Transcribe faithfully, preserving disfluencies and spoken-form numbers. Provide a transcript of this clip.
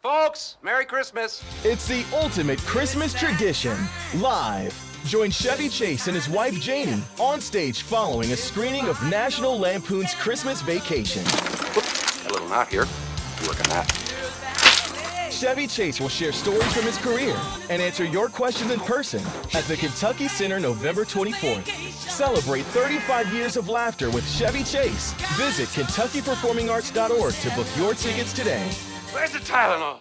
Folks, Merry Christmas. It's the ultimate Christmas tradition, live. Join Chevy Chase and his wife, Jayni, on stage following a screening of National Lampoon's Christmas Vacation. Oops, a little knot here. Work on that. Chevy Chase will share stories from his career and answer your questions in person at the Kentucky Center November twenty-fourth. Celebrate thirty-five years of laughter with Chevy Chase. Visit Kentucky Performing Arts dot org to book your tickets today. Where's the Tylenol?